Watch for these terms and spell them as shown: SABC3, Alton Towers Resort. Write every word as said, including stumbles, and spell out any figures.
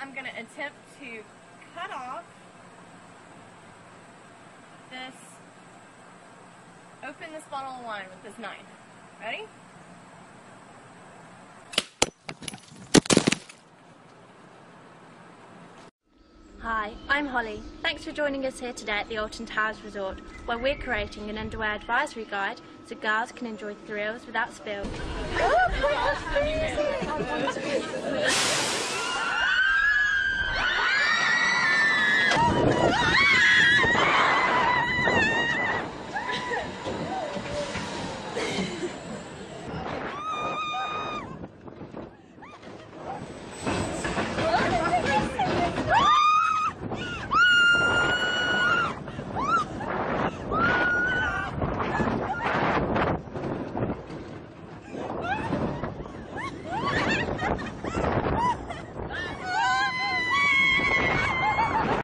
I'm going to attempt to cut off this, open this bottle of wine with this nine. Ready? Hi, I'm Holly. Thanks for joining us here today at the Alton Towers Resort, where we're creating an underwear advisory guide so girls can enjoy thrills without spill.